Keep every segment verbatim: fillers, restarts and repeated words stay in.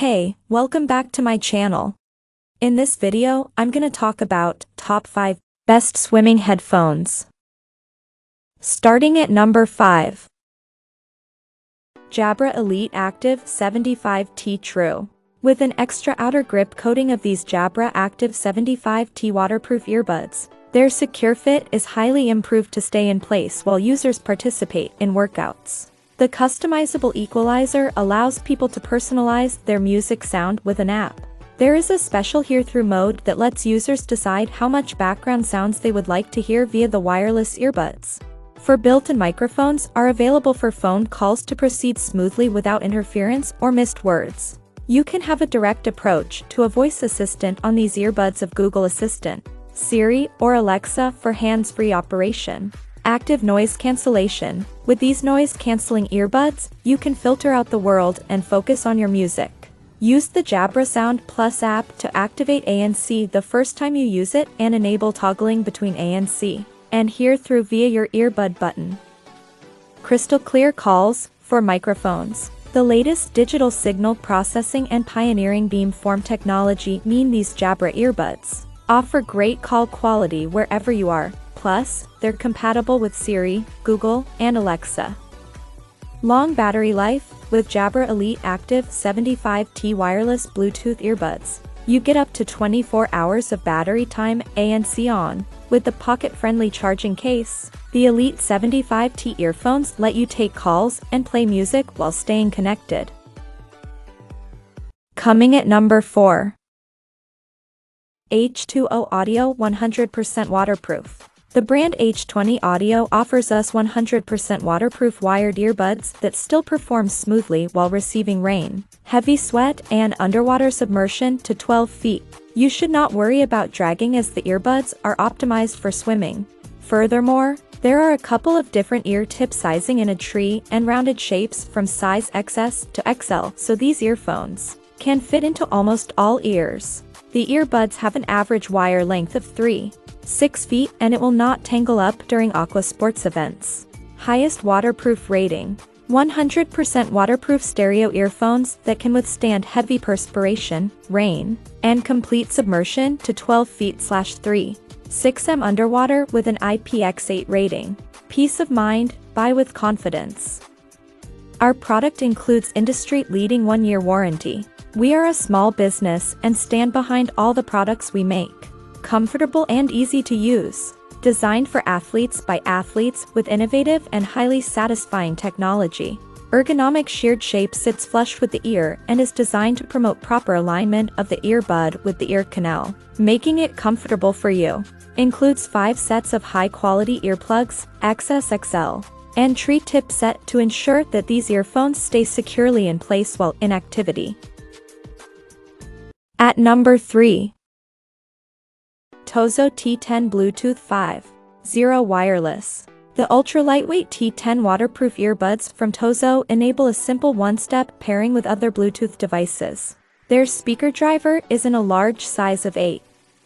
Hey, welcome back to my channel. In this video, I'm gonna talk about top five best swimming headphones. Starting at number five. Jabra Elite Active seventy-five T True. With an extra outer grip coating of these Jabra Active seventy-five T waterproof earbuds, their secure fit is highly improved to stay in place while users participate in workouts. The customizable equalizer allows people to personalize their music sound with an app. There is a special hear-through mode that lets users decide how much background sounds they would like to hear via the wireless earbuds. For built-in microphones are available for phone calls to proceed smoothly without interference or missed words. You can have a direct approach to a voice assistant on these earbuds of Google Assistant, Siri, or Alexa for hands-free operation. Active noise cancellation. With these noise-canceling earbuds, you can filter out the world and focus on your music. Use the Jabra Sound Plus app to activate A N C the first time you use it and enable toggling between A N C and hear through via your earbud button. Crystal clear calls for microphones. The latest digital signal processing and pioneering beamform technology mean these Jabra earbuds offer great call quality wherever you are, plus, they're compatible with Siri, Google, and Alexa. Long battery life. With Jabra Elite Active seventy-five T wireless Bluetooth earbuds, you get up to twenty-four hours of battery time A N C on. With the pocket-friendly charging case, the Elite seventy-five T earphones let you take calls and play music while staying connected. Coming at number four. H two O Audio one hundred percent waterproof. The brand H two O Audio offers us one hundred percent waterproof wired earbuds that still perform smoothly while receiving rain, heavy sweat, and underwater submersion to twelve feet. You should not worry about dragging as the earbuds are optimized for swimming. Furthermore, there are a couple of different ear tip sizing in a tree and rounded shapes from size X S to X L, so these earphones can fit into almost all ears. The earbuds have an average wire length of three point six feet and it will not tangle up during aqua sports events. Highest waterproof rating. one hundred percent waterproof stereo earphones that can withstand heavy perspiration, rain, and complete submersion to twelve feet slash three point six meters underwater with an I P X eight rating. Peace of mind, buy with confidence. Our product includes industry-leading one-year warranty. We are a small business and stand behind all the products we make. Comfortable and easy to use, designed for athletes by athletes with innovative and highly satisfying technology. Ergonomic sheared shape sits flush with the ear and is designed to promote proper alignment of the earbud with the ear canal, making it comfortable for you. Includes five sets of high-quality earplugs, X S X L, and tree tip set to ensure that these earphones stay securely in place while in activity. At number three. Tozo T ten Bluetooth five point oh wireless. The ultra-lightweight T ten waterproof earbuds from Tozo enable a simple one-step pairing with other Bluetooth devices. Their speaker driver is in a large size of eight,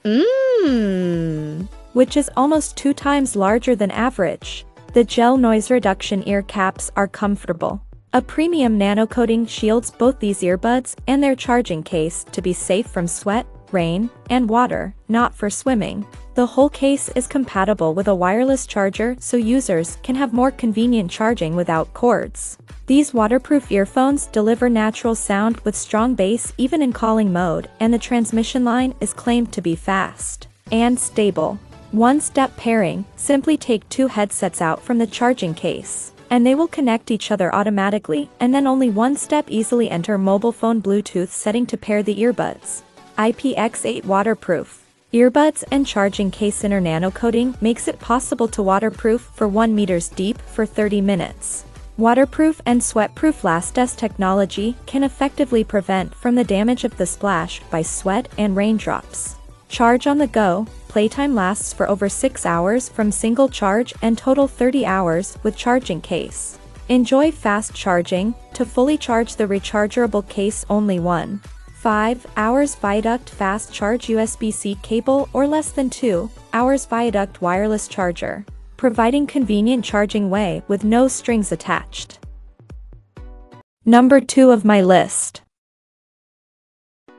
mm. which is almost two times larger than average. The gel noise reduction ear caps are comfortable. A premium nano coating shields both these earbuds and their charging case to be safe from sweat, rain, and water, not for swimming. The whole case is compatible with a wireless charger so users can have more convenient charging without cords. These waterproof earphones deliver natural sound with strong bass even in calling mode, and the transmission line is claimed to be fast and stable. One-step pairing, simply take two headsets out from the charging case, and they will connect each other automatically, and then only one step easily enter mobile phone Bluetooth setting to pair the earbuds. I P X eight waterproof. Earbuds and charging case inner nano coating makes it possible to waterproof for one meters deep for thirty minutes. Waterproof and sweatproof last-test technology can effectively prevent from the damage of the splash by sweat and raindrops. Charge on the go. Playtime lasts for over six hours from single charge and total thirty hours with charging case. Enjoy fast charging. To fully charge the rechargeable case only one. five hours viaduct fast charge U S B C cable or less than two hours viaduct wireless charger, providing convenient charging way with no strings attached. Number two of my list.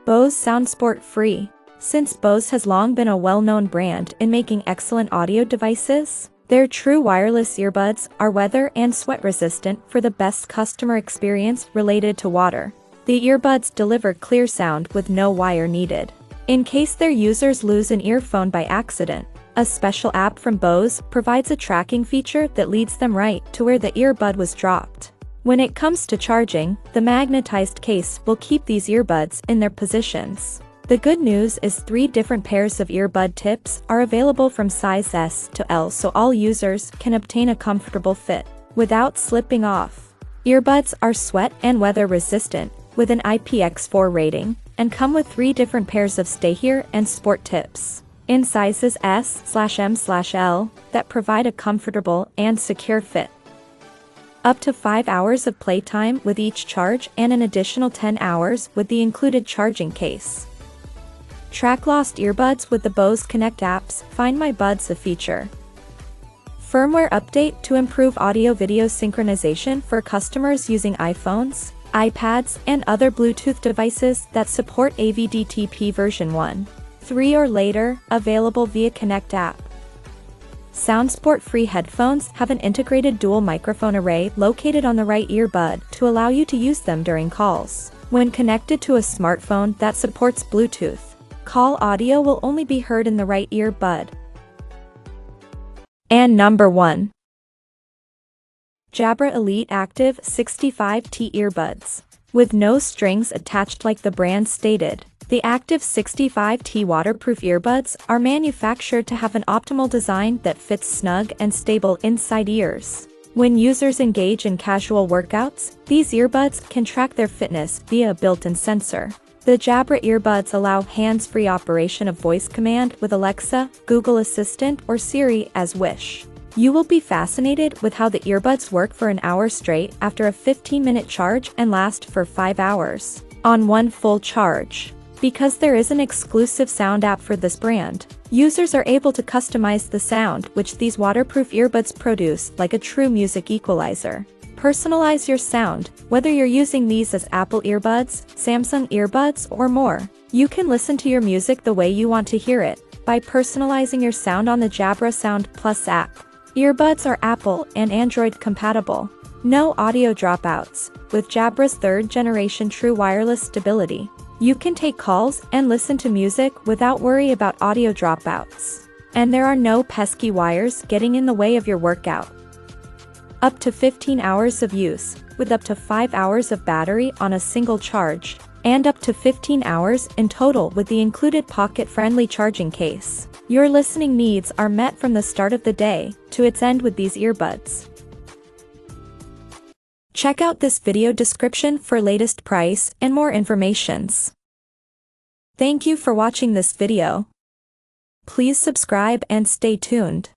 Bose SoundSport Free. Since Bose has long been a well-known brand in making excellent audio devices, their true wireless earbuds are weather and sweat resistant for the best customer experience related to water. The earbuds deliver clear sound with no wire needed. In case their users lose an earphone by accident, a special app from Bose provides a tracking feature that leads them right to where the earbud was dropped. When it comes to charging, the magnetized case will keep these earbuds in their positions. The good news is three different pairs of earbud tips are available from size S to L, so all users can obtain a comfortable fit without slipping off. Earbuds are sweat and weather resistant with an I P X four rating and come with three different pairs of stay here and sport tips in sizes S M L that provide a comfortable and secure fit. Up to five hours of playtime with each charge and an additional ten hours with the included charging case. Track lost earbuds with the Bose Connect app's Find My Buds a feature. Firmware update to improve audio-video synchronization for customers using iPhones, iPads, and other Bluetooth devices that support A V D T P version one point three or later, available via Connect app. SoundSport Free headphones have an integrated dual microphone array located on the right earbud to allow you to use them during calls. When connected to a smartphone that supports Bluetooth, call audio will only be heard in the right earbud. And number one. Jabra Elite Active sixty-five T earbuds. With no strings attached like the brand stated, the Active sixty-five T waterproof earbuds are manufactured to have an optimal design that fits snug and stable inside ears. When users engage in casual workouts, these earbuds can track their fitness via a built-in sensor. The Jabra earbuds allow hands-free operation of voice command with Alexa, Google Assistant, or Siri as wish. You will be fascinated with how the earbuds work for an hour straight after a fifteen minute charge and last for five hours on one full charge. Because there is an exclusive sound app for this brand, users are able to customize the sound which these waterproof earbuds produce like a true music equalizer. Personalize your sound, whether you're using these as Apple earbuds, Samsung earbuds, or more. You can listen to your music the way you want to hear it by personalizing your sound on the Jabra Sound Plus app. Earbuds are Apple and Android compatible. No audio dropouts, with Jabra's third generation true wireless stability. You can take calls and listen to music without worry about audio dropouts. And there are no pesky wires getting in the way of your workout. Up to fifteen hours of use, with up to five hours of battery on a single charge, and up to fifteen hours in total with the included pocket-friendly charging case. Your listening needs are met from the start of the day to its end with these earbuds. Check out this video description for latest price and more informations. Thank you for watching this video. Please subscribe and stay tuned.